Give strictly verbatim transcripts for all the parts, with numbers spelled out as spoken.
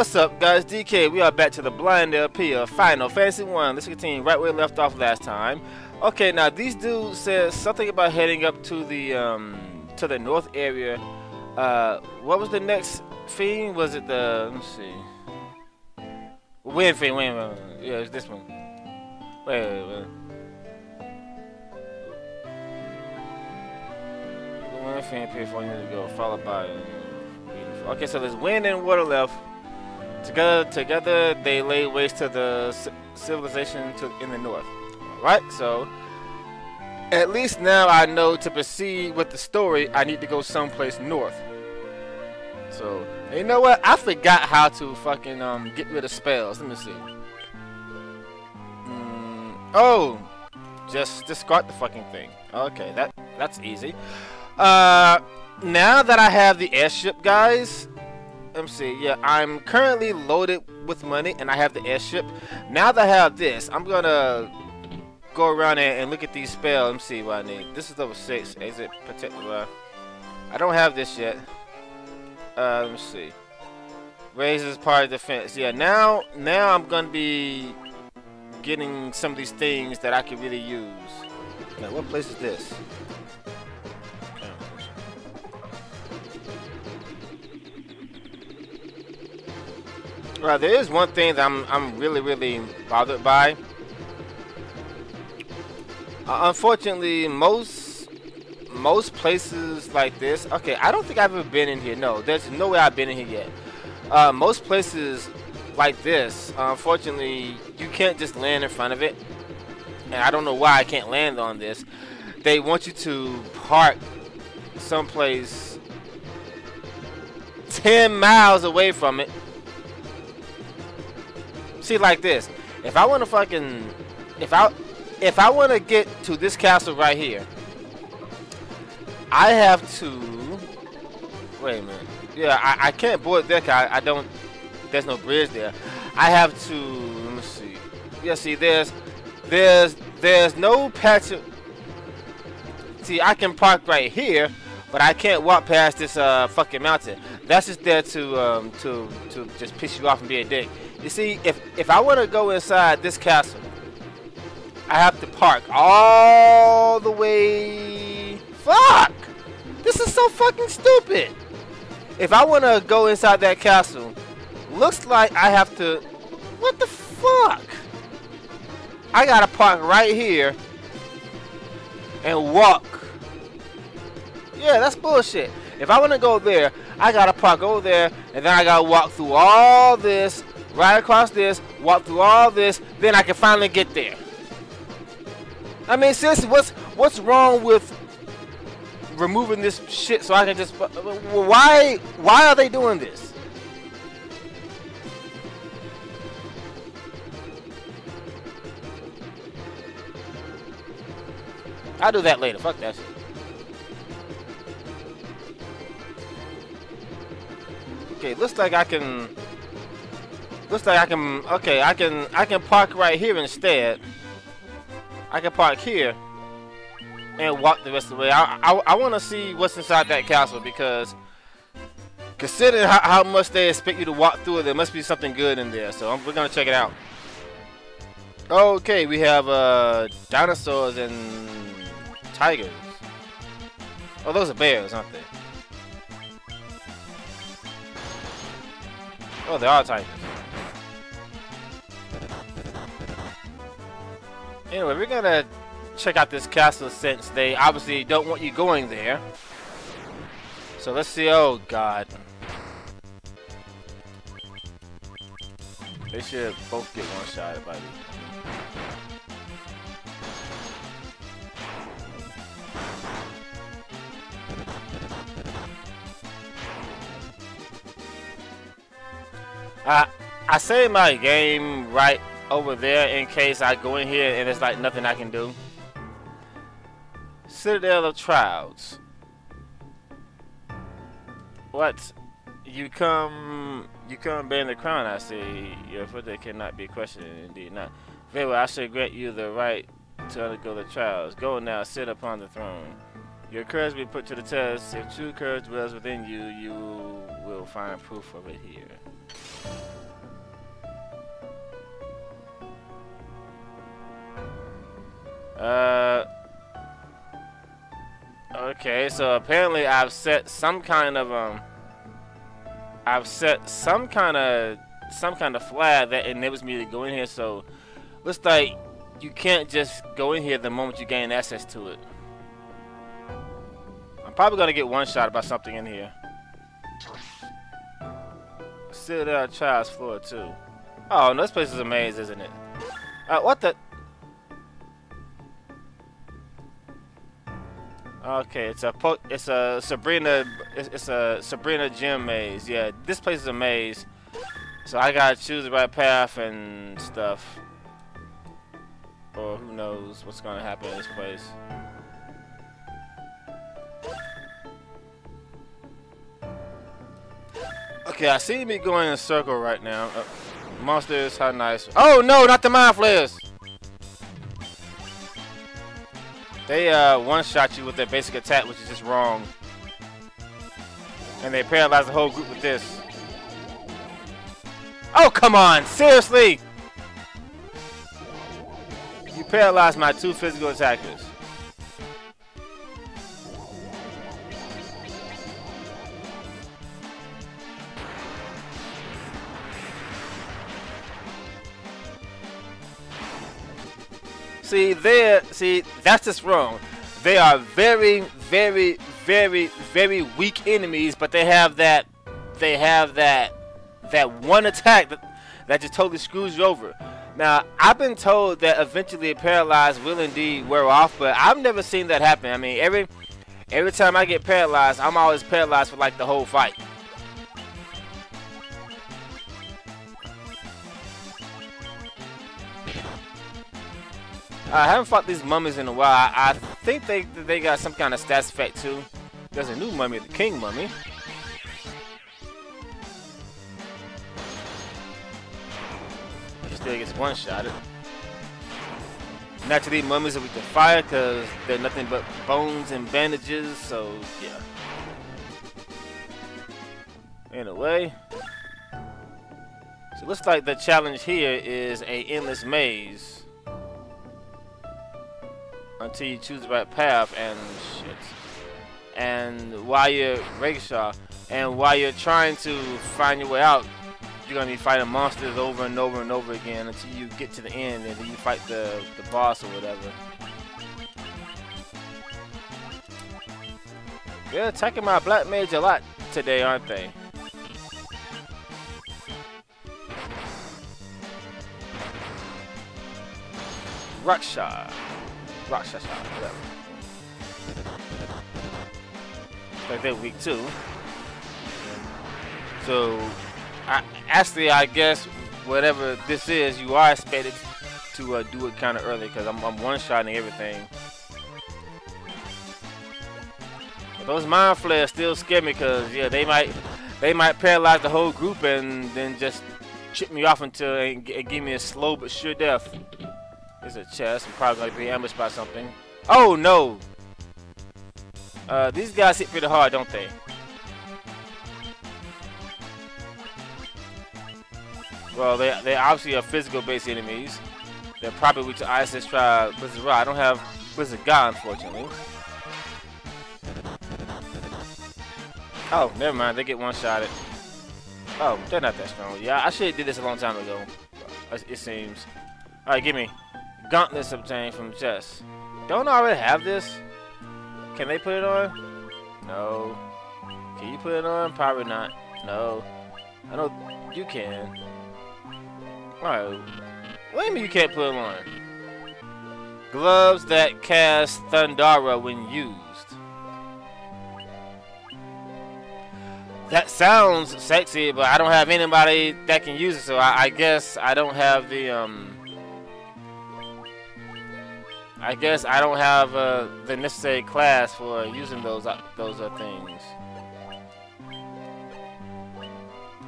What's up, guys? D K. We are back to the blind L P of Final Fantasy One. Let's continue right where we left off last time. Okay, now these dudes said something about heading up to the um, to the north area. Uh, what was the next fiend? Was it the let's see, wind fiend? Wait, wait, wait, wait. Yeah, it's this one. Wait, wait, wait. The wind fiend appeared four years ago, followed by. Okay, so there's wind and water left. Together, together they lay waste to the civilization to, in the north. All right, so at least now I know to proceed with the story, I need to go someplace north. So you know what? I forgot how to fucking um get rid of spells. Let me see. Mm, oh, just discard the fucking thing. Okay, that that's easy. Uh, now that I have the airship, guys. Let me see. Yeah, I'm currently loaded with money, and I have the airship. Now that I have this, I'm gonna go around and, and look at these spells. Let me see what I need. This is level six. Exit protect. Uh, I don't have this yet. Uh, let me see. Raises part of defense. Yeah. Now, now I'm gonna be getting some of these things that I can really use. Now, what place is this? Right, there is one thing that I'm I'm really really bothered by. Uh, unfortunately, most most places like this. Okay, I don't think I've ever been in here. No, there's no way I've been in here yet. Uh, most places like this, uh, unfortunately, you can't just land in front of it. And I don't know why I can't land on this. They want you to park someplace ten miles away from it. See, like this, if I want to fucking if I if I want to get to this castle right here, I have to wait a minute. Yeah, I, I can't board that. I, I don't there's no bridge there. I have to let me see. Yeah, see there's there's there's no patch of, see, I can park right here, but I can't walk past this uh fucking mountain. That's just there to um to to just piss you off and be a dick. You see, if, if I want to go inside this castle, I have to park all the way... Fuck! This is so fucking stupid! If I want to go inside that castle, looks like I have to... What the fuck? I gotta park right here and walk. Yeah, that's bullshit. If I want to go there, I gotta park over there, and then I gotta walk through all this... Right across this, walk through all this, then I can finally get there. I mean, sis, what's what's wrong with removing this shit so I can just? Why why are they doing this? I'll do that later. Fuck that shit. Okay, looks like I can. Looks like I can, okay, I can, I can park right here instead. I can park here and walk the rest of the way. I, I, I want to see what's inside that castle because considering how, how much they expect you to walk through it, there must be something good in there. So I'm, we're going to check it out. Okay, we have uh, dinosaurs and tigers. Oh, those are bears, aren't they? Oh, they are tigers. Anyway, we're gonna check out this castle since they obviously don't want you going there. So let's see. Oh God, they should both get one shot at buddy. I I saved my game right over there in case I go in here and it's like nothing I can do. Citadel of Trials. What? You come you come bearing the crown, I say. Your footer cannot be questioned, indeed not. Very well, I shall grant you the right to undergo the trials. Go now, sit upon the throne. Your courage be put to the test. If true courage dwells within you, you will find proof of it here. Uh. Okay, so apparently I've set some kind of um. I've set some kind of some kind of flag that enables me to go in here. So, looks like you can't just go in here the moment you gain access to it. I'm probably gonna get one shot by something in here. Citadel of Trials floor two. Oh, and this place is a maze, isn't it? Uh, what the? Okay, it's a po it's a Sabrina it's, it's a Sabrina gym maze. Yeah, this place is a maze, so I gotta choose the right path and stuff. Or who knows what's gonna happen in this place. Okay, I see me going in a circle right now. Uh, monsters, how nice! Oh no, not the mind flayers! They uh, one-shot you with their basic attack, which is just wrong. And they paralyze the whole group with this. Oh, come on! Seriously! You paralyzed my two physical attackers. See, they're, see, that's just wrong. They are very, very, very, very weak enemies, but they have that, they have that, that one attack that, that just totally screws you over. Now, I've been told that eventually paralyzed will indeed wear off, but I've never seen that happen. I mean, every, every time I get paralyzed, I'm always paralyzed for like the whole fight. I haven't fought these mummies in a while. I, I think they they got some kind of stats effect too. There's a new mummy, the King Mummy. Still gets one-shotted. Naturally, mummies are weak to fire because they're nothing but bones and bandages. So yeah. Anyway, so it looks like the challenge here is a endless maze. Until you choose the right path and shit. And while you're rickshaw, and while you're trying to find your way out, you're gonna be fighting monsters over and over and over again until you get to the end and then you fight the, the boss or whatever. They're attacking my black mage a lot today, aren't they? Rickshaw. Rock shot, shot, whatever. Like they're weak too. So, I, actually, I guess whatever this is, you are expected to uh, do it kind of early because I'm, I'm one-shotting everything. But those mind flares still scare me because yeah, they might they might paralyze the whole group and then just chip me off until and give me a slow but sure death. There's a chest. I'm probably going to be ambushed by something. Oh, no! Uh, these guys hit pretty hard, don't they? Well, they, they obviously are physical-based enemies. They're probably weak to Isis Tribe Blizzard Ra. I don't have Blizzard Guy, unfortunately. Oh, never mind. They get one-shotted. Oh, they're not that strong. Yeah, I should have did this a long time ago. It seems. Alright, give me. Gauntlets obtained from chest. Don't I already have this? Can they put it on? No. Can you put it on? Probably not. No. I know you can. Alright. What do you mean you can't put it on? Gloves that cast Thundara when used. That sounds sexy, but I don't have anybody that can use it, so I, I guess I don't have the, um... I guess I don't have uh, the necessary class for using those uh, those uh, things.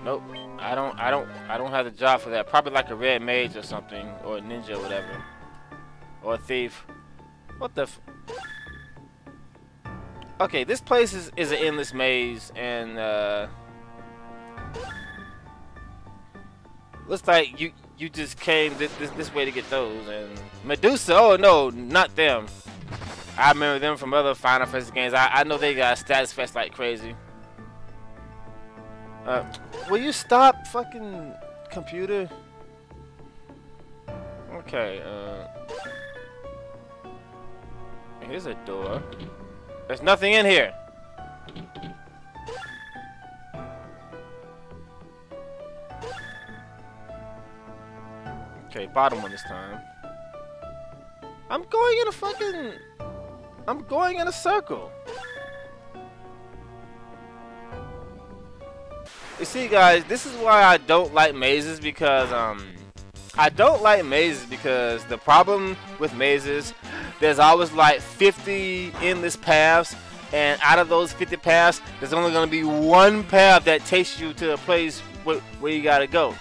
Nope, I don't. I don't. I don't have the job for that. Probably like a red mage or something, or a ninja, or whatever, or a thief. What the? F okay, this place is is an endless maze, and uh, looks like you you just came this, this this way to get those. And Medusa, oh no, not them. I remember them from other Final Fantasy games. I, I know they got status fest like crazy. Uh, will you stop, fucking computer? Okay, uh... here's a door. There's nothing in here. Okay, bottom one this time. I'm going in a fucking... I'm going in a circle. You see, guys, this is why I don't like mazes, because, um, I don't like mazes because the problem with mazes, there's always like fifty endless paths, and out of those fifty paths, there's only going to be one path that takes you to a place wh where you got to go.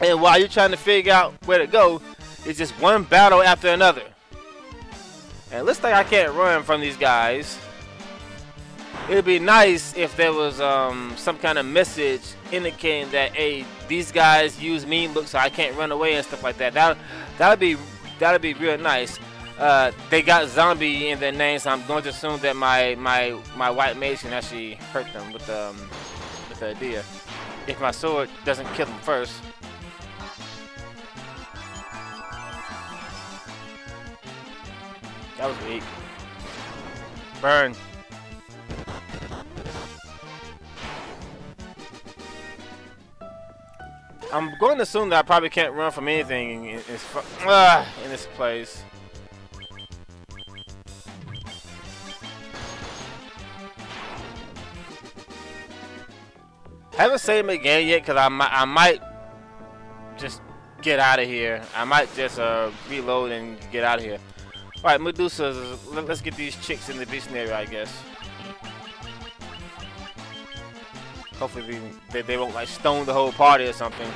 And while you're trying to figure out where to go, it's just one battle after another. And it looks like I can't run from these guys. It'd be nice if there was um, some kind of message indicating that, hey, these guys use mean looks, so I can't run away and stuff like that. That that'd be that'd be real nice. Uh, they got zombie in their name, so I'm going to assume that my my my white mage can actually hurt them with um with the idea, if my sword doesn't kill them first. That was weak. Burn. I'm going to assume that I probably can't run from anything in, in, uh, in this place. I haven't saved my game yet because I, I might just get out of here. I might just uh, reload and get out of here. Alright, Medusa, let's get these chicks in the dictionary, I guess. Hopefully they, they won't like stone the whole party or something.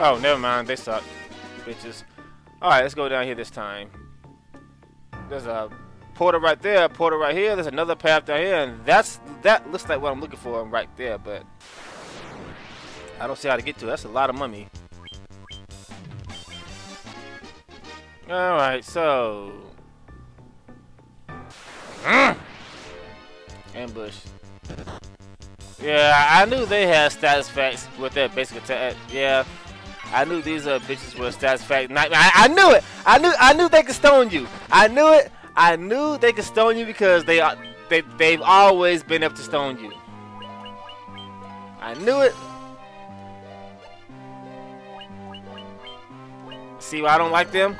Oh, never mind. They suck, bitches. All right, let's go down here this time. There's a portal right there, a portal right here. There's another path down here, and that's that looks like what I'm looking for right there. But I don't see how to get to it. That's a lot of money. All right, so. Mm. Ambush. Yeah, I knew they had status facts with that basic attack. Yeah, I knew these uh, bitches were status fact. Not, I, I knew it. I knew. I knew they could stone you. I knew it. I knew they could stone you because they are. They they've always been up to stone you. I knew it. See why I don't like them?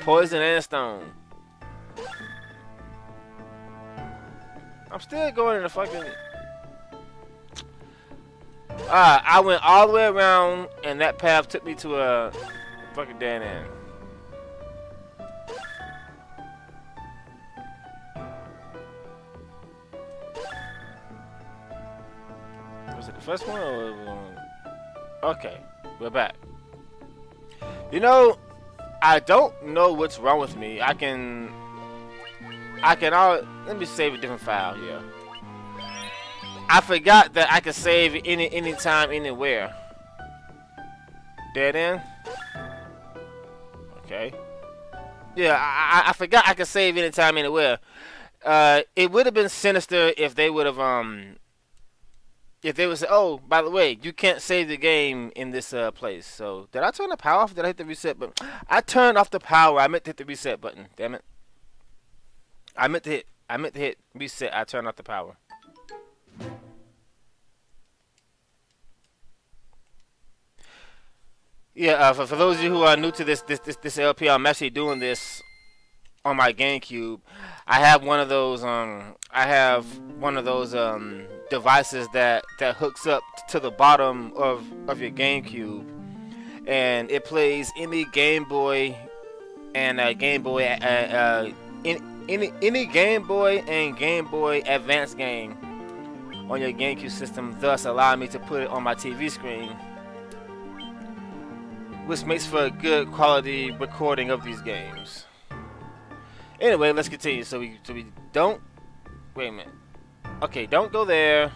Poison and stone. I'm still going in the fucking... Ah, uh, I went all the way around, and that path took me to a fucking dead end. Was it the first one or the one? Okay, we're back. You know, I don't know what's wrong with me. I can... I can all let me save a different file here. I forgot that I could save any anytime anywhere. Dead end. Okay. Yeah, I I forgot I could save anytime anywhere. Uh, it would have been sinister if they would have um if they would say, oh, by the way, you can't save the game in this uh place. So did I turn the power off? Did I hit the reset button? I turned off the power. I meant to hit the reset button. Damn it. I meant to hit, I meant to hit reset, I turned off the power. Yeah, uh, for, for those of you who are new to this, this, this, this L P, I'm actually doing this on my GameCube. I have one of those, um, I have one of those, um, devices that, that hooks up to the bottom of, of your GameCube. And it plays any Game Boy and, uh, Game Boy, uh, uh in, Any, any Game Boy and Game Boy Advance game on your GameCube system, thus allowing me to put it on my T V screen, which makes for a good quality recording of these games. Anyway, let's continue so we, so we don't... Wait a minute. Okay, don't go there.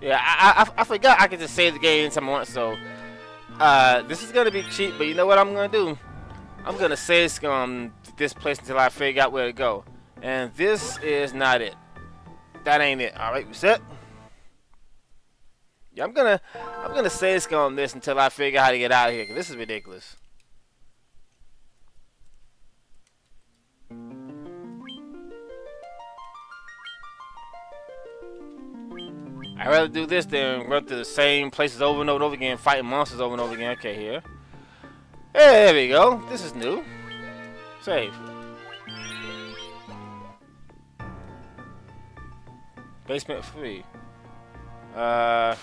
Yeah, I, I, I forgot I could just save the game anytime I want, so... Uh, this is gonna be cheap, but you know what I'm gonna do? I'm gonna save um, this place until I figure out where to go. And this is not it. That ain't it. Alright, reset. Yeah, I'm gonna I'm gonna save on this until I figure out how to get out of here, cause this is ridiculous. I'd rather do this than run through the same places over and over and over again, fighting monsters over and over again. Okay, here. Hey, there we go. This is new. Save. Basement three. Uh,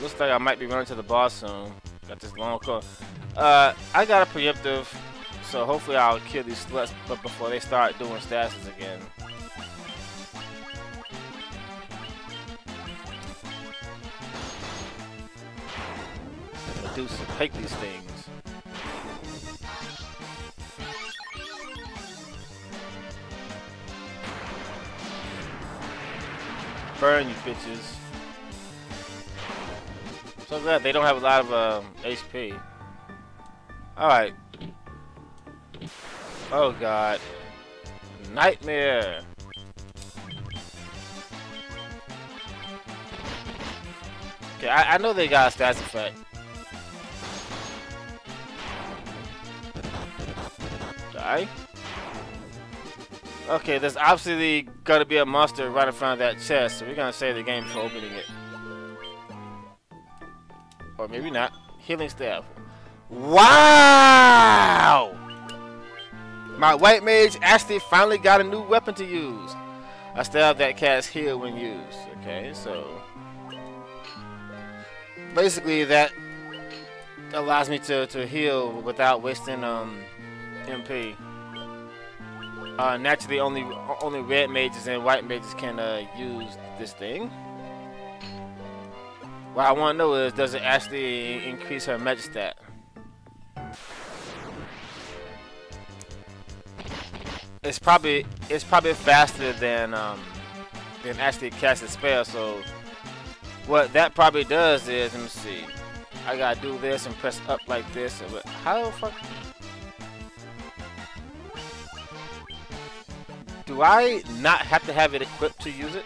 looks like I might be running to the boss soon. Got this long call. Uh, I got a preemptive, so hopefully I'll kill these sluts before they start doing stashes again. Do some, take these things. Burn, you bitches. So glad they don't have a lot of um, H P. Alright. Oh god. Nightmare. Okay, I, I know they got a stats effect. Okay, there's obviously gonna be a monster right in front of that chest, so we're gonna save the game for opening it. Or maybe not. Healing staff. Wow! My white mage actually finally got a new weapon to use. A staff that casts heal when used. Okay, so basically that allows me to, to heal without wasting um M P. Uh, naturally, only only red mages and white mages can uh, use this thing. What I want to know is, does it actually increase her magistat? It's probably it's probably faster than um, than actually casting spells. So what that probably does is, let me see. I gotta do this and press up like this. How the fuck? Do I not have to have it equipped to use it?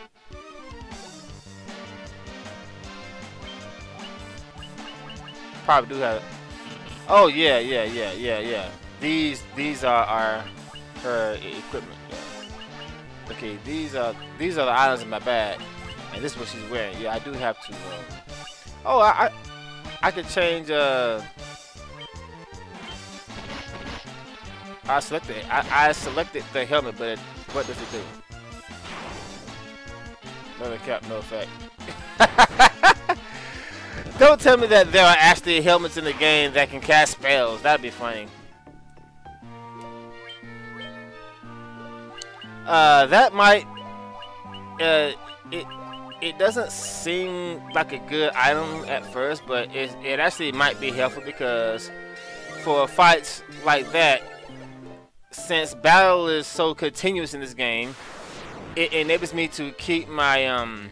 Probably do have it. Oh yeah, yeah, yeah, yeah, yeah. These these are our her equipment. Yeah. Okay, these are these are the items in my bag, and this is what she's wearing. Yeah, I do have to. Um, oh, I, I I could change. Uh, I selected it. I, I selected the helmet, but it, what does it do? Another cap, no effect. Don't tell me that there are actually helmets in the game that can cast spells. That'd be funny. Uh, that might. Uh, it it doesn't seem like a good item at first, but it it actually might be helpful because for fights like that. Since battle is so continuous in this game, it enables me to keep my um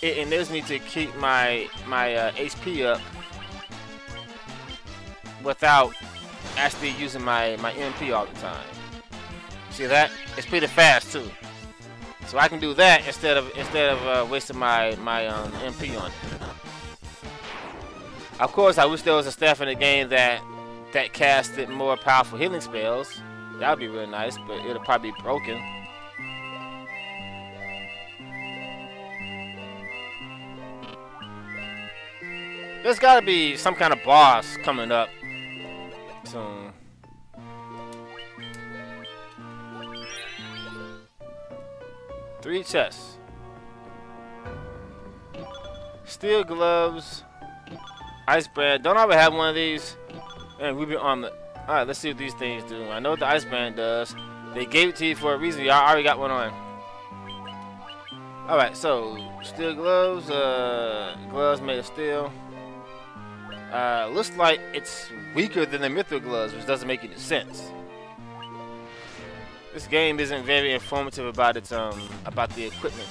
it enables me to keep my my uh, H P up without actually using my my M P all the time. See that? It's pretty fast too. So I can do that instead of instead of uh, wasting my my um, M P on it. Of course, I wish there was a staff in the game that that casted more powerful healing spells. That would be really nice, but it'll probably be broken. There's gotta be some kind of boss coming up soon. Three chests. Steel gloves. Ice bread. Don't I ever have one of these? And Ruby Omelet. Alright, let's see what these things do. I know what the Ice Band does. They gave it to you for a reason. Y'all already got one on. Alright, so steel gloves. Uh, gloves made of steel. Uh, looks like it's weaker than the Mithril gloves, which doesn't make any sense. This game isn't very informative about its um about the equipment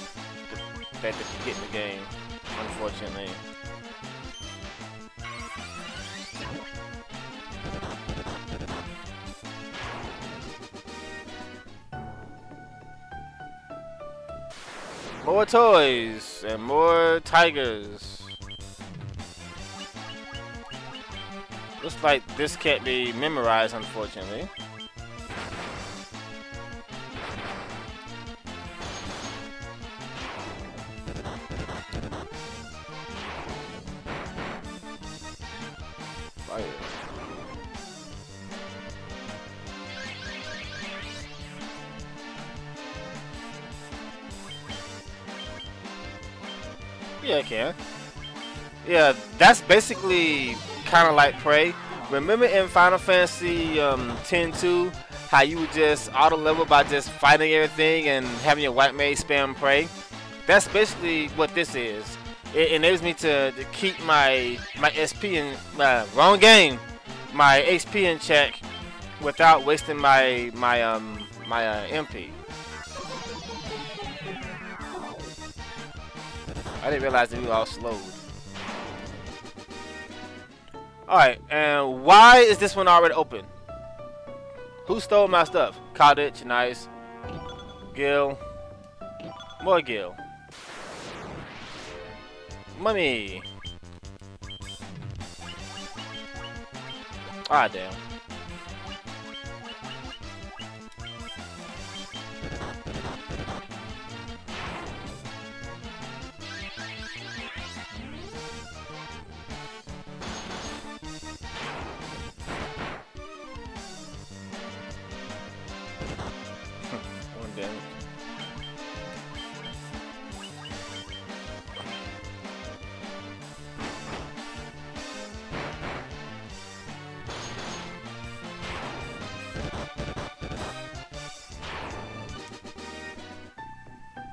that that you get in the game, unfortunately. More toys and more tigers. Looks like this can't be memorized, unfortunately. Yeah, I can. Yeah, that's basically kind of like Prey. Remember in Final Fantasy um, ten two, how you would just auto level by just fighting everything and having your white mage spam Prey? That's basically what this is. It enables me to, to keep my my S P in uh, wrong game, my H P in check without wasting my my um my uh, M P. I didn't realize that we all slowed. Alright, and why is this one already open? Who stole my stuff? Cottage, nice. Gil. More Gil. Money. Ah, damn.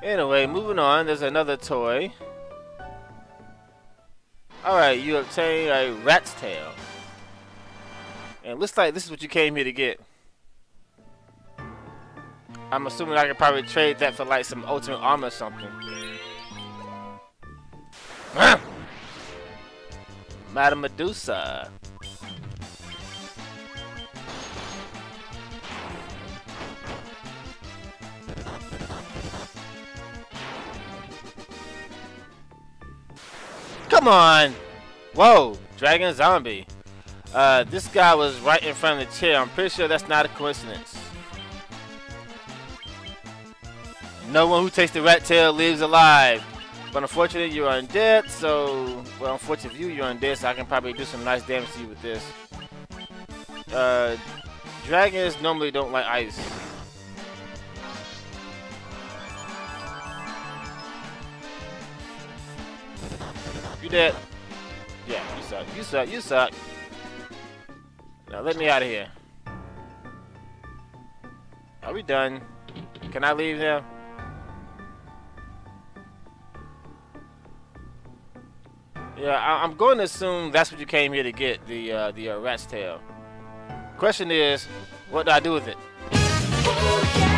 Anyway, moving on, there's another toy. Alright, you obtain a rat's tail. And it looks like this is what you came here to get. I'm assuming I could probably trade that for like some ultimate armor or something. Madame Medusa. Come on! Whoa! Dragon zombie. Uh, this guy was right in front of the chair. I'm pretty sure that's not a coincidence. No one who takes the rat tail lives alive. But unfortunately, you're undead, so... Well, unfortunately for you, you're undead, so I can probably do some nice damage to you with this. Uh, dragons normally don't like ice. You dead. Yeah, you suck. You suck. You suck. Now let me out of here. Are we done? Can I leave now? Yeah, I I'm going to assume that's what you came here to get, the uh, the uh, rat's tail. Question is, what do I do with it?